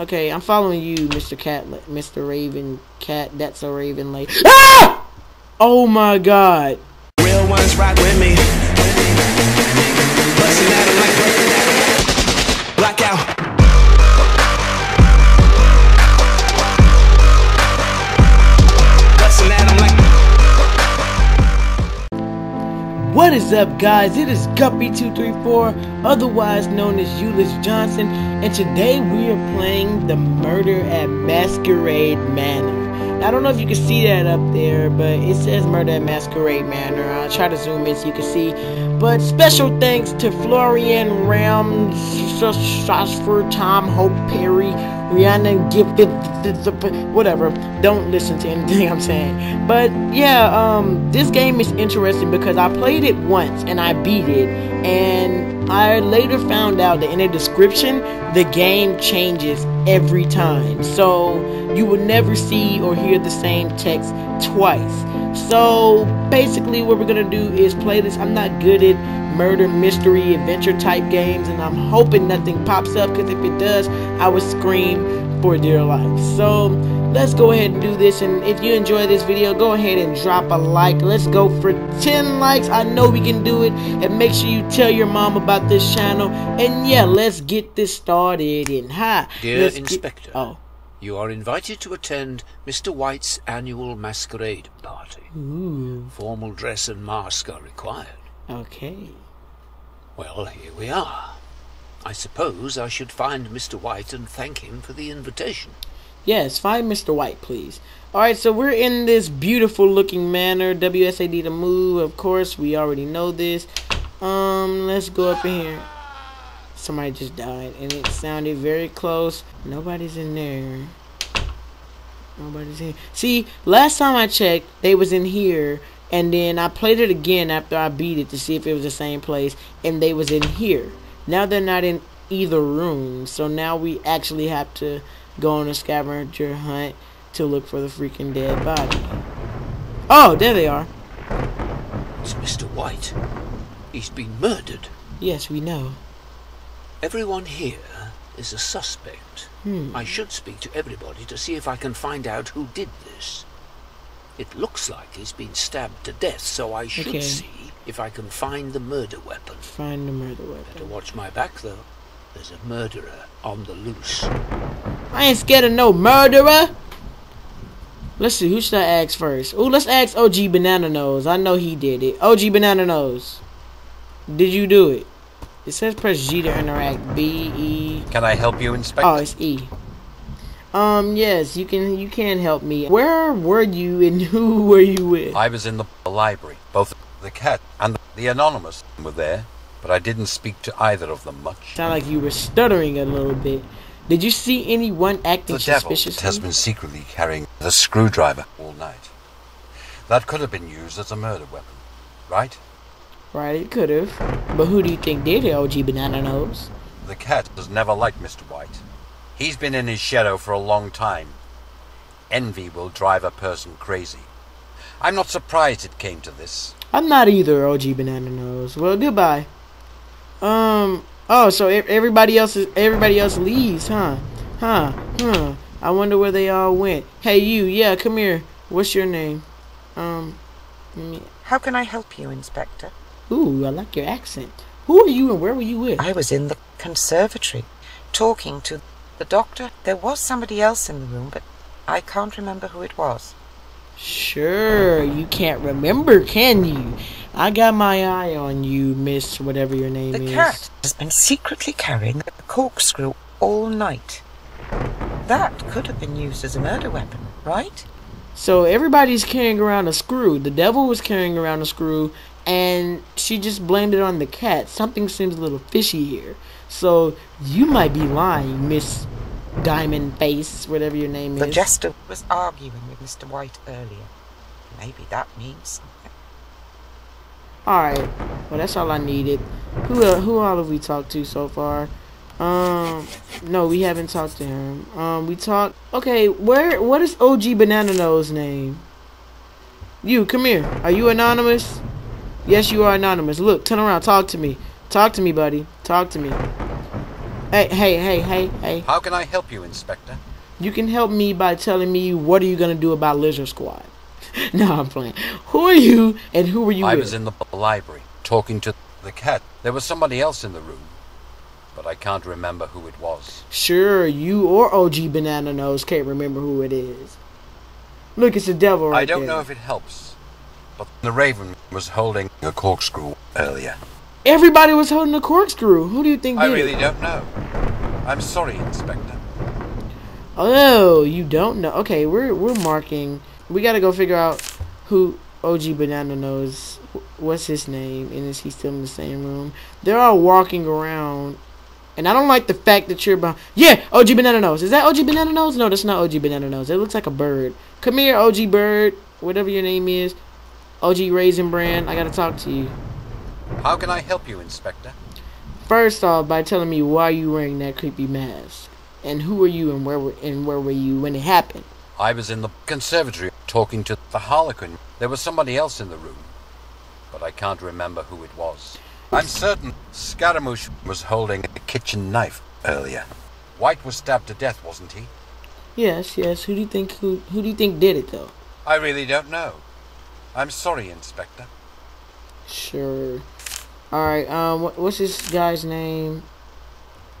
Okay, I'm following you, Mr. Cat, Mr. Raven Cat. That's a Raven Lake. Ah! Oh my God. Real ones rock with me. Busting at 'em like busting at 'em. Blackout. Busting at 'em like. What is up, guys? It is Guppy234, otherwise known as Uylus Johnson, and today we are playing the Murder at Masquerade Manor. I don't know if you can see that up there, but it says Murder at Masquerade Manor. I'll try to zoom in so you can see. But special thanks to Florian Ram, Sosford, Tom, Hope, Perry, Rihanna, Gift, whatever. Don't listen to anything I'm saying. But yeah, this game is interesting because I played it once and I beat it. And I later found out that in the description, the game changes every time. So you will never see or hear the same text twice. So basically what we're gonna do is play this. I'm not good at murder, mystery, adventure type games, and I'm hoping nothing pops up, because if it does, I would scream for dear life. So let's go ahead and do this, and if you enjoy this video, go ahead and drop a like. Let's go for 10 likes. I know we can do it. And make sure you tell your mom about this channel. And yeah, let's get this started. And hi, dear Inspector. Oh. You are invited to attend Mr. White's annual masquerade party. Ooh. Formal dress and mask are required. Okay. Well, here we are. I suppose I should find Mr. White and thank him for the invitation. Yes, find Mr. White, please. Alright, so we're in this beautiful-looking manor. WSAD to move, of course. We already know this. Let's go up in here. Somebody just died, and it sounded very close. Nobody's in there. Nobody's in. See, last time I checked, they was in here, and then I played it again after I beat it to see if it was the same place, and they was in here. Now they're not in either room, so now we actually have to go on a scavenger hunt to look for the freaking dead body. Oh, there they are. It's Mr. White. He's been murdered. Yes, we know. Everyone here is a suspect. I should speak to everybody to see if I can find out who did this. It looks like he's been stabbed to death, so I should see if I can find the murder weapon. Find the murder weapon. Better watch my back, though. There's a murderer on the loose. I ain't scared of no murderer. Let's see, who should I ask first? Ooh, let's ask OG Banana Nose. I know he did it. OG Banana Nose, did you do it? It says press G to interact. B, E. Can I help you, Inspector? Oh, it's E. Yes, you can help me. Where were you and who were you with? I was in the library. Both the cat and the anonymous were there, but I didn't speak to either of them much. Sound like you were stuttering a little bit. Did you see anyone acting suspiciously? The devil has been secretly carrying the screwdriver all night. That could have been used as a murder weapon, right? Right, it could have. But who do you think did it, OG Banana Nose? The cat has never liked Mr. White. He's been in his shadow for a long time. Envy will drive a person crazy. I'm not surprised it came to this. I'm not either, OG Banana Nose. Well, goodbye. Oh, so everybody else leaves, huh? I wonder where they all went. Hey, you. Yeah, come here. What's your name? How can I help you, Inspector? Ooh, I like your accent. Who are you and where were you with? I was in the conservatory, talking to the doctor. There was somebody else in the room, but I can't remember who it was. Sure, you can't remember, can you? I got my eye on you, Miss whatever your name is. The cat has been secretly carrying a corkscrew all night. That could have been used as a murder weapon, right? So everybody's carrying around a screw. The devil was carrying around a screw, and she just blamed it on the cat. Something seems a little fishy here. So you might be lying, Miss Diamond Face, whatever your name is. The jester was arguing with Mr. White earlier. Maybe that means something. Alright. Well, that's all I needed. Who all have we talked to so far? No, we haven't talked to him. We talked... Okay, what is OG Banana Nose name? You, come here. Are you anonymous? Yes, you are anonymous. Look, turn around. Talk to me. Talk to me, buddy. Talk to me. Hey. How can I help you, Inspector? You can help me by telling me what are you going to do about Lizard Squad. No, I'm playing. Who are you and who were you with? I was in the library talking to the cat. There was somebody else in the room, but I can't remember who it was. Sure, you or OG Banana Nose can't remember who it is. Look, it's the devil right there. I don't know if it helps, but the Raven was holding a corkscrew earlier. Everybody was holding a corkscrew. Who do you think did it? I really don't know. I'm sorry, Inspector. Oh, you don't know. Okay, we're marking. We gotta go figure out who OG Banana knows. What's his name? And is he still in the same room? They're all walking around, and I don't like the fact that you're behind. Yeah, OG Banana Nose. Is that OG Banana Nose? No, that's not OG Banana Nose. It looks like a bird. Come here, OG Bird. Whatever your name is, OG Raisin Brand. I gotta talk to you. How can I help you, Inspector? First off, by telling me why you wearing that creepy mask, and who were you, and where were you when it happened? I was in the conservatory talking to the Harlequin. There was somebody else in the room, but I can't remember who it was. I'm certain Scaramouche was holding a kitchen knife earlier. White was stabbed to death, wasn't he? Yes. Who do you think did it though? I really don't know. I'm sorry, Inspector. Sure. All right. What's this guy's name?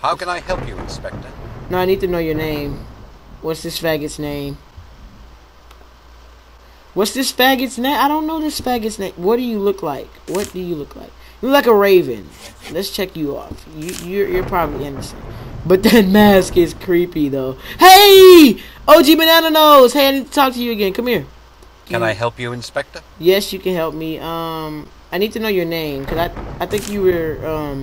How can I help you, Inspector? No, I need to know your name. What's this faggot's name? What's this faggot's name? I don't know this faggot's name. What do you look like? What do you look like? You look like a raven. Let's check you off. You're probably innocent. But that mask is creepy, though. Hey! OG Banana Nose! Hey, I need to talk to you again. Come here. Can I help you, Inspector? Yes, you can help me. I need to know your name, because I think you were,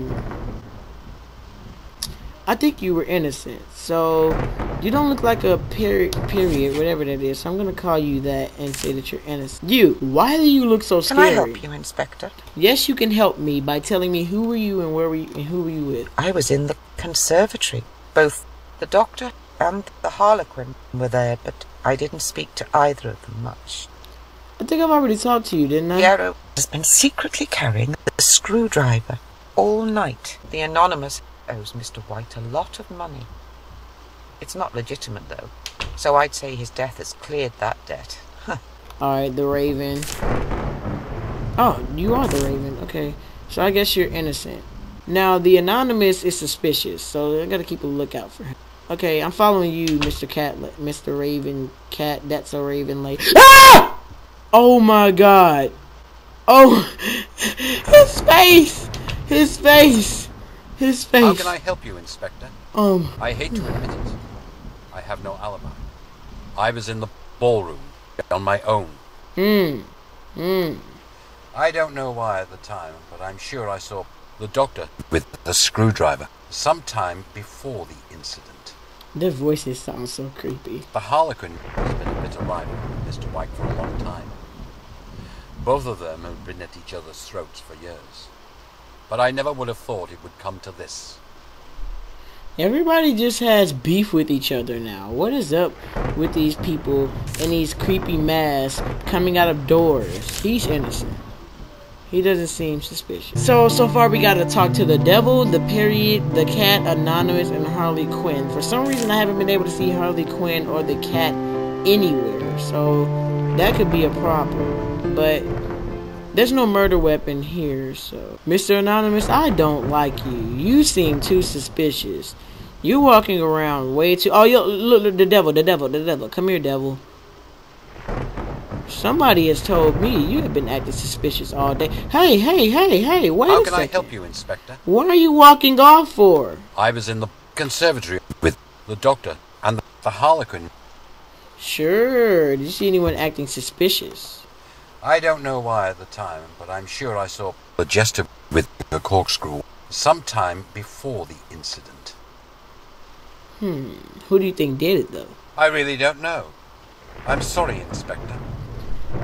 I think you were innocent, so you don't look like a period, whatever that is. So I'm gonna call you that and say that you're innocent. You, why do you look so scary? Can I help you, Inspector? Yes, you can help me by telling me who were you and where were you and who were you with? I was in the conservatory. Both the doctor and the Harlequin were there, but I didn't speak to either of them much. I think I've already talked to you, didn't I? Yarrow has been secretly carrying the screwdriver all night. The anonymous owes Mr. White a lot of money. It's not legitimate, though, so I'd say his death has cleared that debt. Huh. Alright, the Raven. Oh, you are the Raven. Okay, so I guess you're innocent. Now, the anonymous is suspicious, so I gotta keep a lookout for him. Okay, I'm following you, Mr. Cat, Mr. Raven Cat. That's a Raven lady. Ah! Oh my God! Oh, his face! His face! His face. How can I help you, Inspector? I hate to admit it. I have no alibi. I was in the ballroom on my own. I don't know why at the time, but I'm sure I saw the doctor with the screwdriver sometime before the incident. Their voices sound so creepy. The Harlequin has been a bitter rival with Mr. White for a long time. Both of them have been at each other's throats for years. But I never would have thought it would come to this. Everybody just has beef with each other now. What is up with these people and these creepy masks coming out of doors? He's innocent. He doesn't seem suspicious. So far we gotta talk to the devil, the period, the cat, anonymous, and Harley Quinn. For some reason I haven't been able to see Harley Quinn or the cat anywhere. So that could be a problem. But there's no murder weapon here, so... Mr. Anonymous, I don't like you. You seem too suspicious. You're walking around way too... Oh, yo, look, the devil. Come here, devil. Somebody has told me you have been acting suspicious all day. Hey, wait a second. How can I help you, Inspector? What are you walking off for? I was in the conservatory with the doctor and the Harlequin. Sure. Did you see anyone acting suspicious? I don't know why at the time, but I'm sure I saw the jester with the corkscrew sometime before the incident. Who do you think did it, though? I really don't know. I'm sorry, Inspector.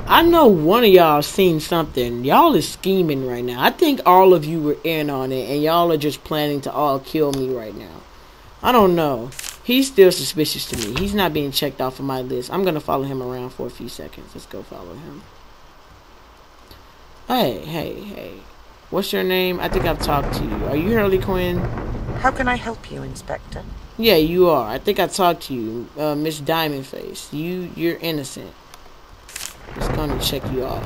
I know one of y'all seen something. Y'all is scheming right now. I think all of you were in on it, and y'all are just planning to all kill me right now. I don't know. He's still suspicious to me. He's not being checked off of my list. I'm going to follow him around for a few seconds. Let's go follow him. Hey. What's your name? I think I've talked to you. Are you Harley Quinn? How can I help you, Inspector? Yeah, you are. I think I talked to you, Miss Diamondface. You're innocent. Just gonna check you off.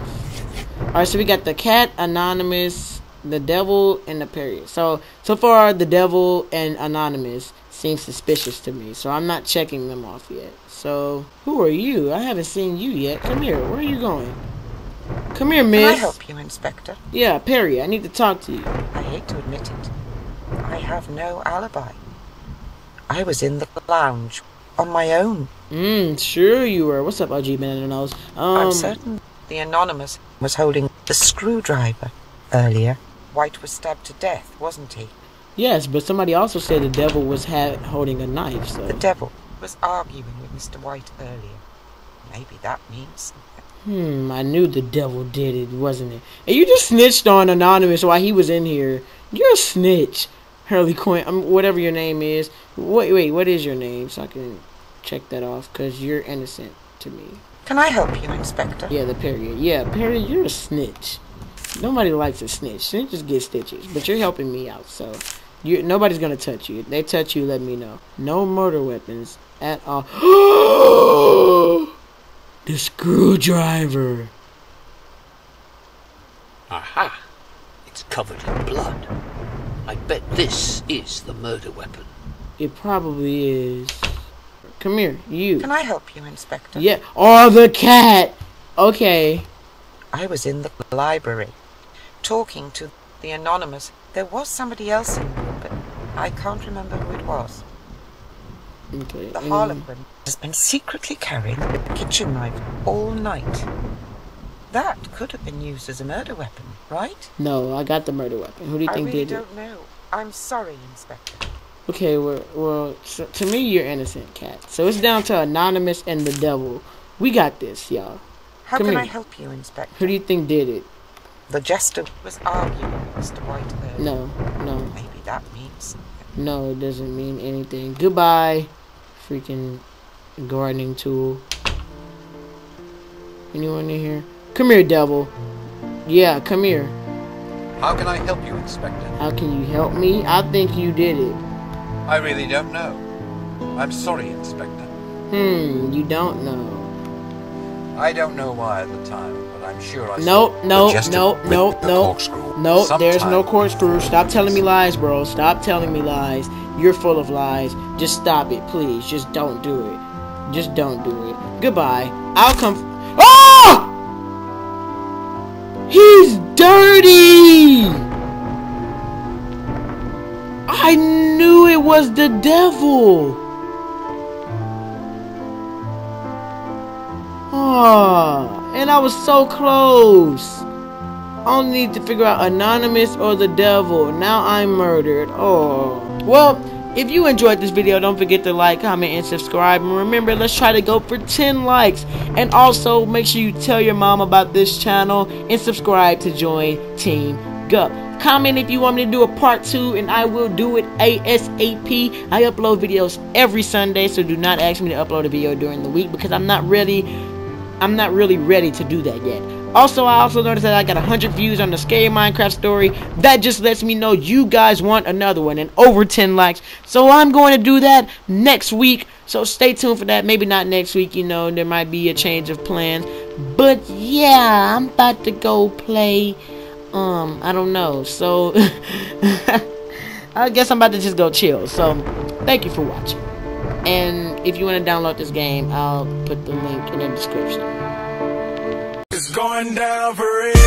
Alright, so we got the cat, Anonymous, the devil, and the parrot. So far, the devil and Anonymous seem suspicious to me, so I'm not checking them off yet. So, who are you? I haven't seen you yet. Come here. Where are you going? Come here, miss. Can I help you, Inspector? Yeah, Perry, I need to talk to you. I hate to admit it. I have no alibi. I was in the lounge on my own. Sure you were. What's up, OG Man and Nose? I'm certain the Anonymous was holding the screwdriver earlier. White was stabbed to death, wasn't he? Yes, but somebody also said the devil was holding a knife, so... The devil was arguing with Mr. White earlier. Maybe that means... I knew the devil did it, wasn't it? And you just snitched on Anonymous while he was in here. You're a snitch, Harley Quinn, whatever your name is. Wait, what is your name? So I can check that off, because you're innocent to me. Can I help you, Inspector? Yeah, the period. Yeah, period, you're a snitch. Nobody likes a snitch. Snitches get stitches, but you're helping me out, so... nobody's gonna touch you. If they touch you, let me know. No murder weapons at all. The screwdriver. Aha! It's covered in blood. I bet this is the murder weapon. It probably is. Come here, you. Can I help you, Inspector? Yeah. Oh, the cat! Okay. I was in the library, talking to the Anonymous. There was somebody else in there, but I can't remember who it was. Okay. The Harlequin has been secretly carrying the kitchen knife all night. That could have been used as a murder weapon, right? No, I got the murder weapon. Who do you think did it? I really don't know. I'm sorry, Inspector. Okay, well, so to me, you're innocent, Cat. So it's down to Anonymous and the devil. We got this, y'all. How can I help you, Inspector? Who do you think did it? The jester was arguing with Mr. White earlier. No. Maybe that means something. No, it doesn't mean anything. Goodbye. Freaking gardening tool. Anyone in here? Come here, devil. Yeah, come here. How can I help you, Inspector? How can you help me? I think you did it. I really don't know. I'm sorry, Inspector. You don't know. I don't know why at the time, but I'm sure I No, there's no corkscrew. Stop telling me lies, bro. Stop telling me lies. You're full of lies. Just stop it, please. Just don't do it. Just don't do it. Goodbye. I'll come. Oh! He's dirty! I knew it was the devil! Oh, and I was so close. I only need to figure out Anonymous or the devil. Now I'm murdered. Oh. Well, if you enjoyed this video, don't forget to like, comment, and subscribe. And remember, let's try to go for 10 likes. And also, make sure you tell your mom about this channel and subscribe to join Team Gup. Comment if you want me to do a part 2, and I will do it ASAP. I upload videos every Sunday, so do not ask me to upload a video during the week because I'm not really ready to do that yet. Also, I also noticed that I got 100 views on the Scary Minecraft story. That just lets me know you guys want another one and over 10 likes. So I'm going to do that next week. So stay tuned for that. Maybe not next week, you know, there might be a change of plans. But yeah, I'm about to go play, I don't know. So I guess I'm about to just go chill. So thank you for watching. And if you want to download this game, I'll put the link in the description. Going down for it.